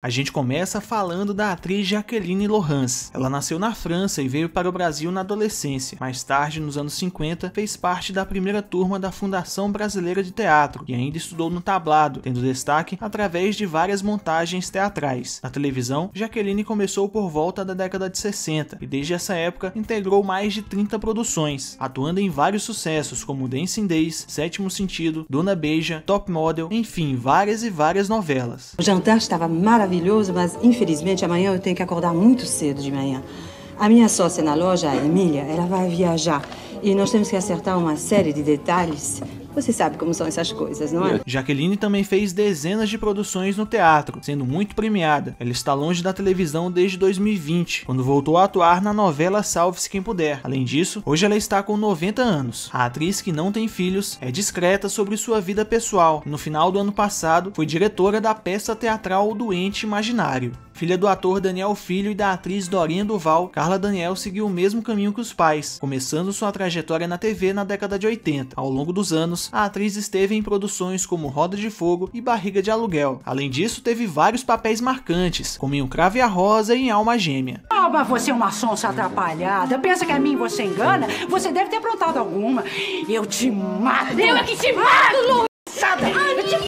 A gente começa falando da atriz Jacqueline Laurence. Ela nasceu na França e veio para o Brasil na adolescência. Mais tarde, nos anos 50, fez parte da primeira turma da Fundação Brasileira de Teatro e ainda estudou no tablado, tendo destaque através de várias montagens teatrais. Na televisão, Jacqueline começou por volta da década de 60 e desde essa época integrou mais de 30 produções, atuando em vários sucessos como Dancing Days, Sétimo Sentido, Dona Beija, Top Model, enfim, várias e várias novelas. O jantar estava maravilhoso. Mas infelizmente amanhã eu tenho que acordar muito cedo de manhã. A minha sócia na loja, a Emília, ela vai viajar e nós temos que acertar uma série de detalhes. Você sabe como são essas coisas, não é? Jacqueline também fez dezenas de produções no teatro, sendo muito premiada. Ela está longe da televisão desde 2020, quando voltou a atuar na novela Salve-se Quem Puder. Além disso, hoje ela está com 90 anos. A atriz, que não tem filhos, é discreta sobre sua vida pessoal. No final do ano passado, foi diretora da peça teatral O Doente Imaginário. Filha do ator Daniel Filho e da atriz Dorinha Duval, Carla Daniel seguiu o mesmo caminho que os pais, começando sua trajetória na TV na década de 80. Ao longo dos anos, a atriz esteve em produções como Roda de Fogo e Barriga de Aluguel. Além disso, teve vários papéis marcantes, como em O Cravo e a Rosa e em Alma Gêmea. Ah, mas você é uma sonsa atrapalhada. Pensa que a mim você engana? Você deve ter aprontado alguma. Eu te mato! Eu é que te mato, Lu!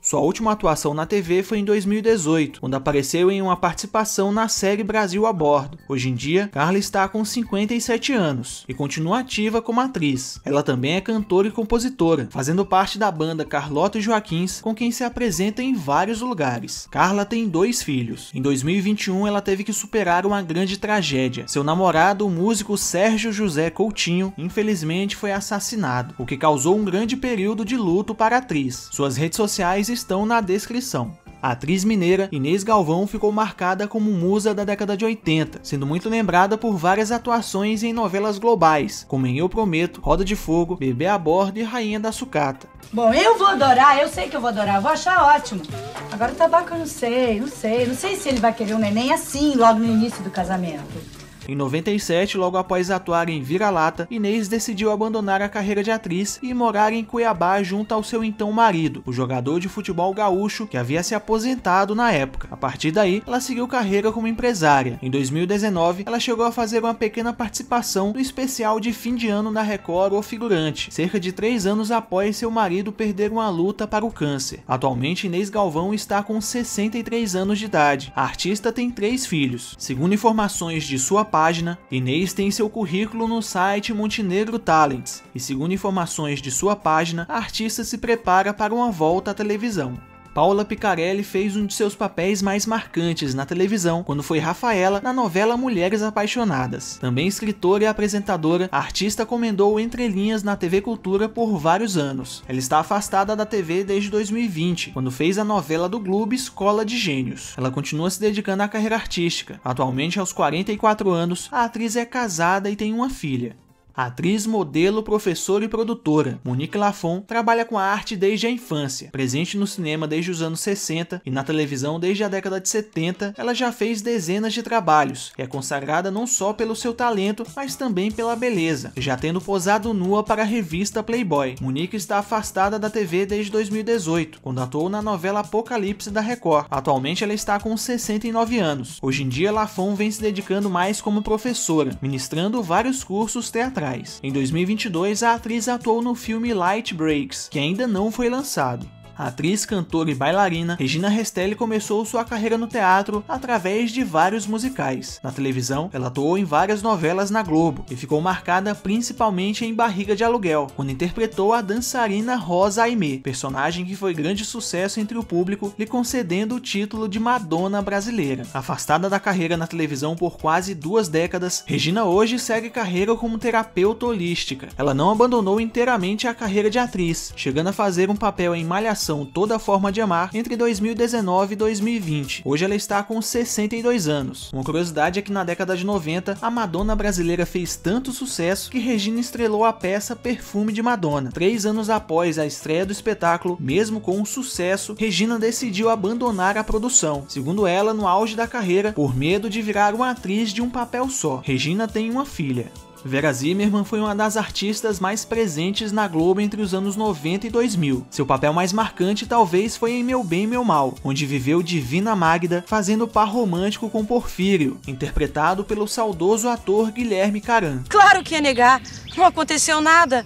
Sua última atuação na TV foi em 2018, quando apareceu em uma participação na série Brasil a Bordo. Hoje em dia, Carla está com 57 anos e continua ativa como atriz. Ela também é cantora e compositora, fazendo parte da banda Carlota e Joaquins, com quem se apresenta em vários lugares. Carla tem 2 filhos. Em 2021, ela teve que superar uma grande tragédia. Seu namorado, o músico Sérgio José Coutinho, infelizmente foi assassinado, o que causou um grande período de luto para a atriz. Suas redes sociais estão na descrição. A atriz mineira Inês Galvão ficou marcada como musa da década de 80, sendo muito lembrada por várias atuações em novelas globais, como em Eu Prometo, Roda de Fogo, Bebê a Bordo e Rainha da Sucata. Bom, eu vou adorar, eu sei que eu vou adorar, eu vou achar ótimo. Agora o tabaco eu não sei se ele vai querer um neném assim logo no início do casamento. Em 97, logo após atuar em Vira-Lata, Inês decidiu abandonar a carreira de atriz e morar em Cuiabá junto ao seu então marido, o jogador de futebol gaúcho que havia se aposentado na época. A partir daí, ela seguiu carreira como empresária. Em 2019, ela chegou a fazer uma pequena participação no especial de fim de ano na Record O Figurante, cerca de 3 anos após seu marido perder uma luta para o câncer. Atualmente, Inês Galvão está com 63 anos de idade. A artista tem 3 filhos. Segundo informações de sua página, Inês tem seu currículo no site Montenegro Talents e, segundo informações de sua página, a artista se prepara para uma volta à televisão. Paula Picarelli fez um de seus papéis mais marcantes na televisão quando foi Rafaela na novela Mulheres Apaixonadas. Também escritora e apresentadora, a artista comandou Entre Linhas na TV Cultura por vários anos. Ela está afastada da TV desde 2020, quando fez a novela do Globo Escola de Gênios. Ela continua se dedicando à carreira artística. Atualmente, aos 44 anos, a atriz é casada e tem uma filha. A atriz, modelo, professora e produtora Monique Lafond trabalha com a arte desde a infância. Presente no cinema desde os anos 60 e na televisão desde a década de 70, ela já fez dezenas de trabalhos e é consagrada não só pelo seu talento, mas também pela beleza, já tendo posado nua para a revista Playboy. Monique está afastada da TV desde 2018, quando atuou na novela Apocalipse da Record. Atualmente ela está com 69 anos. Hoje em dia, Lafond vem se dedicando mais como professora, ministrando vários cursos teatrais. Em 2022, a atriz atuou no filme Light Breaks, que ainda não foi lançado. A atriz, cantora e bailarina Regina Restelli começou sua carreira no teatro através de vários musicais. Na televisão, ela atuou em várias novelas na Globo e ficou marcada principalmente em Barriga de Aluguel, quando interpretou a dançarina Rosa Aimee, personagem que foi grande sucesso entre o público, lhe concedendo o título de Madonna brasileira. Afastada da carreira na televisão por quase 2 décadas, Regina hoje segue carreira como terapeuta holística. Ela não abandonou inteiramente a carreira de atriz, chegando a fazer um papel em Malhação, Toda Forma de Amar, entre 2019 e 2020. Hoje ela está com 62 anos. Uma curiosidade é que na década de 90, a Madonna brasileira fez tanto sucesso que Regina estrelou a peça Perfume de Madonna. 3 anos após a estreia do espetáculo, mesmo com o sucesso, Regina decidiu abandonar a produção, segundo ela, no auge da carreira, por medo de virar uma atriz de um papel só. Regina tem uma filha. Vera Zimmermann foi uma das artistas mais presentes na Globo entre os anos 90 e 2000. Seu papel mais marcante talvez foi em Meu Bem, Meu Mal, onde viveu Divina Magda fazendo par romântico com Porfírio, interpretado pelo saudoso ator Guilherme Caram. Claro que ia negar, não aconteceu nada.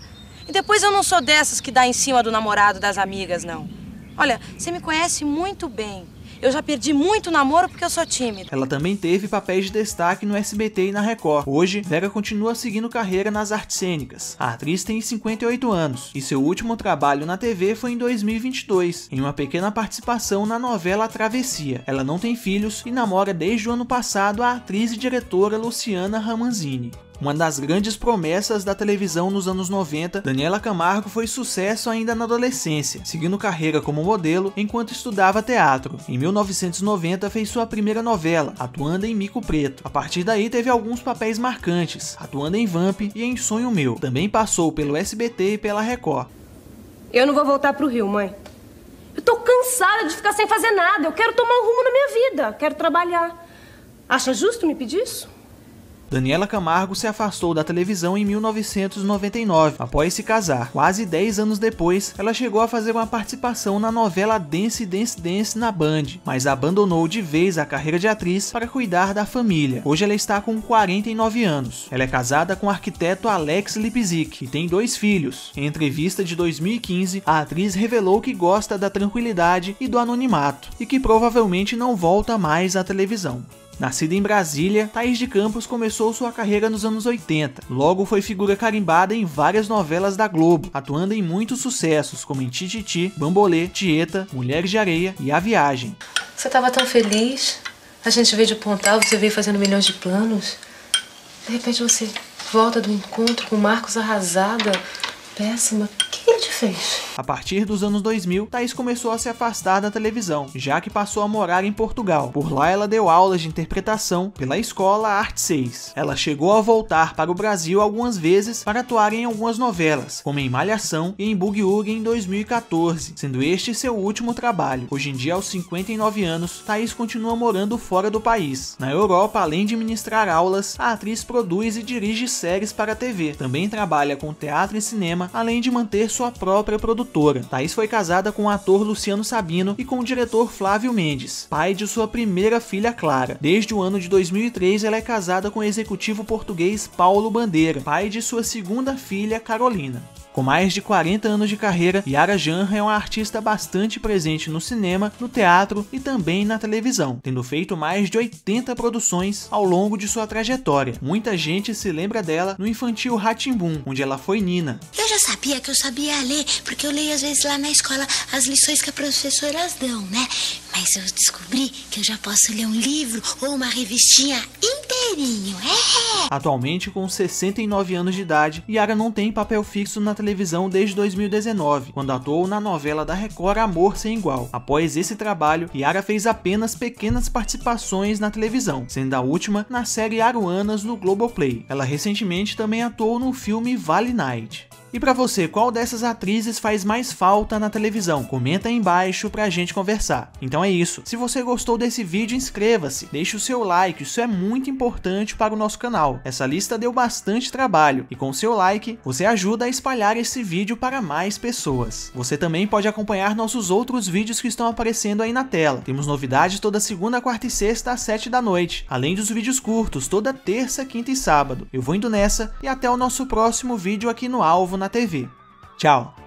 E depois eu não sou dessas que dá em cima do namorado das amigas, não. Olha, você me conhece muito bem. Eu já perdi muito namoro porque eu sou tímida. Ela também teve papéis de destaque no SBT e na Record. Hoje, Vera continua seguindo carreira nas artes cênicas. A atriz tem 58 anos e seu último trabalho na TV foi em 2022, em uma pequena participação na novela Travessia. Ela não tem filhos e namora desde o ano passado a atriz e diretora Luciana Ramanzini. Uma das grandes promessas da televisão nos anos 90, Daniela Camargo foi sucesso ainda na adolescência, seguindo carreira como modelo enquanto estudava teatro. Em 1990 fez sua primeira novela, atuando em Mico Preto. A partir daí teve alguns papéis marcantes, atuando em Vamp e em Sonho Meu. Também passou pelo SBT e pela Record. Eu não vou voltar pro Rio, mãe. Eu tô cansada de ficar sem fazer nada, eu quero tomar um rumo na minha vida, quero trabalhar. Acha justo me pedir isso? Daniela Camargo se afastou da televisão em 1999, após se casar. Quase 10 anos depois, ela chegou a fazer uma participação na novela Dance, Dance, Dance na Band, mas abandonou de vez a carreira de atriz para cuidar da família. Hoje ela está com 49 anos. Ela é casada com o arquiteto Alex Lipzik e tem 2 filhos. Em entrevista de 2015, a atriz revelou que gosta da tranquilidade e do anonimato, e que provavelmente não volta mais à televisão. Nascida em Brasília, Thaís de Campos começou sua carreira nos anos 80. Logo foi figura carimbada em várias novelas da Globo, atuando em muitos sucessos, como em Tititi, Bambolê, Tieta, Mulheres de Areia e A Viagem. Você estava tão feliz, a gente veio de Pontal, você veio fazendo milhões de planos. De repente você volta do encontro com Marcos arrasada, péssima. O que ele te fez? A partir dos anos 2000, Thaís começou a se afastar da televisão, já que passou a morar em Portugal. Por lá ela deu aulas de interpretação pela escola Arte 6. Ela chegou a voltar para o Brasil algumas vezes para atuar em algumas novelas, como em Malhação e em Boogie-Woogie em 2014, sendo este seu último trabalho. Hoje em dia, aos 59 anos, Thaís continua morando fora do país. Na Europa, além de ministrar aulas, a atriz produz e dirige séries para a TV. Também trabalha com teatro e cinema, além de manter sua própria produtora. Thaís foi casada com o ator Luciano Sabino e com o diretor Flávio Mendes, pai de sua primeira filha Clara. Desde o ano de 2003, ela é casada com o executivo português Paulo Bandeira, pai de sua segunda filha Carolina. Com mais de 40 anos de carreira, Yara Janra é uma artista bastante presente no cinema, no teatro e também na televisão, tendo feito mais de 80 produções ao longo de sua trajetória. Muita gente se lembra dela no infantil Rá-Tim-Bum, onde ela foi Nina. Eu já sabia que eu sabia ler, porque eu leio às vezes lá na escola as lições que as professoras dão, né? Mas eu descobri que eu já posso ler um livro ou uma revistinha inteirinho, é! Atualmente, com 69 anos de idade, Yara não tem papel fixo na televisão desde 2019, quando atuou na novela da Record Amor Sem Igual. Após esse trabalho, Yara fez apenas pequenas participações na televisão, sendo a última na série Aruanas no Globoplay. Ela recentemente também atuou no filme Vale Night. E pra você, qual dessas atrizes faz mais falta na televisão? Comenta aí embaixo pra gente conversar. Então é isso. Se você gostou desse vídeo, inscreva-se, deixe o seu like, isso é muito importante para o nosso canal. Essa lista deu bastante trabalho e com o seu like, você ajuda a espalhar esse vídeo para mais pessoas. Você também pode acompanhar nossos outros vídeos que estão aparecendo aí na tela. Temos novidades toda segunda, quarta e sexta às 7 da noite, além dos vídeos curtos toda terça, quinta e sábado. Eu vou indo nessa e até o nosso próximo vídeo aqui no Alvo na TV. Tchau!